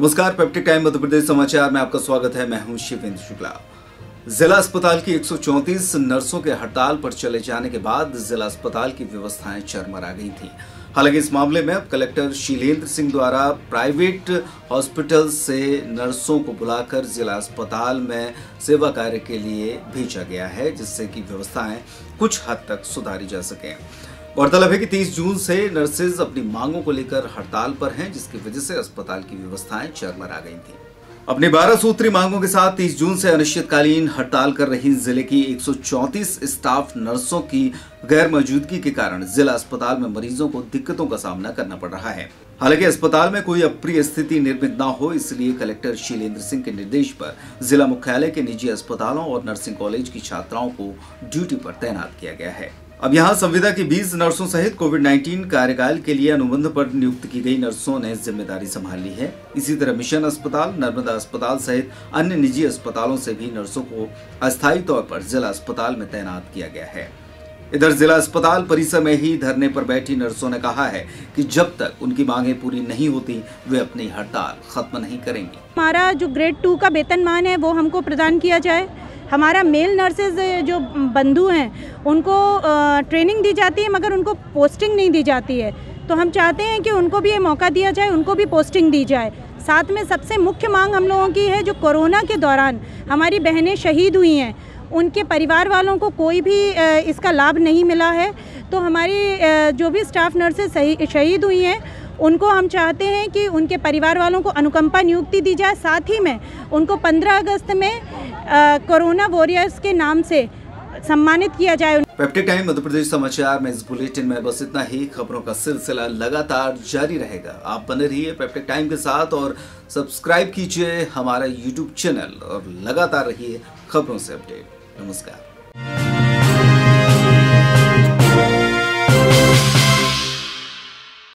नमस्कार, peptic time Madhya Pradesh समाचार में आपका स्वागत है। मैं हूं शीलेन्द्र शुक्ला। जिला अस्पताल की 134 नर्सों के हड़ताल पर चले जाने के बाद जिला अस्पताल की व्यवस्थाएं चरमरा गई थी। हालांकि इस मामले में अब कलेक्टर शीलेन्द्र सिंह द्वारा प्राइवेट हॉस्पिटल से नर्सों को बुलाकर जिला अस्पताल में सेवा कार्य के लिए भेजा गया है, जिससे कि व्यवस्थाएं कुछ हद तक सुधारी जा सकें। गौरतलब है कि 30 जून से नर्सेज अपनी मांगों को लेकर हड़ताल पर हैं, जिसकी वजह से अस्पताल की व्यवस्थाएं चरमरा गई थी। अपनी 12 सूत्री मांगों के साथ 30 जून से अनिश्चितकालीन हड़ताल कर रही जिले की 134 स्टाफ नर्सों की गैर मौजूदगी के कारण जिला अस्पताल में मरीजों को दिक्कतों का सामना करना पड़ रहा है। हालांकि अस्पताल में कोई अप्रिय स्थिति निर्मित न हो, इसलिए कलेक्टर शीलेन्द्र सिंह के निर्देश पर जिला मुख्यालय के निजी अस्पतालों और नर्सिंग कॉलेज की छात्राओं को ड्यूटी पर तैनात किया गया है। अब यहां संविदा की 20 नर्सों सहित कोविड-19 कार्यकाल के लिए अनुबंध पर नियुक्त की गई नर्सों ने जिम्मेदारी संभाल ली है। इसी तरह मिशन अस्पताल, नर्मदा अस्पताल सहित अन्य निजी अस्पतालों से भी नर्सों को अस्थायी तौर पर जिला अस्पताल में तैनात किया गया है। इधर जिला अस्पताल परिसर में ही धरने पर बैठी नर्सों ने कहा है कि जब तक उनकी मांगे पूरी नहीं होती वे अपनी हड़ताल खत्म नहीं करेंगी। हमारा जो ग्रेड 2 का वेतनमान है वो हमको प्रदान किया जाए। हमारा मेल नर्सेज जो बंधु हैं उनको ट्रेनिंग दी जाती है मगर उनको पोस्टिंग नहीं दी जाती है, तो हम चाहते हैं कि उनको भी ये मौका दिया जाए, उनको भी पोस्टिंग दी जाए। साथ में सबसे मुख्य मांग हम लोगों की है, जो कोरोना के दौरान हमारी बहनें शहीद हुई हैं उनके परिवार वालों को कोई भी इसका लाभ नहीं मिला है, तो हमारी जो भी स्टाफ नर्सेज शहीद हुई हैं उनको हम चाहते हैं कि उनके परिवार वालों को अनुकंपा नियुक्ति दी जाए। साथ ही में उनको 15 अगस्त में कोरोना वॉरियर्स के नाम से सम्मानित किया जाए। पैप्टिक टाइम मध्य प्रदेश समाचार में इस बुलेटिन में बस इतना ही। खबरों का सिलसिला लगातार जारी रहेगा। आप बने रहिए पैप्टिक टाइम के साथ और सब्सक्राइब कीजिए हमारा YouTube चैनल और लगातार रहिए खबरों से अपडेट। नमस्कार।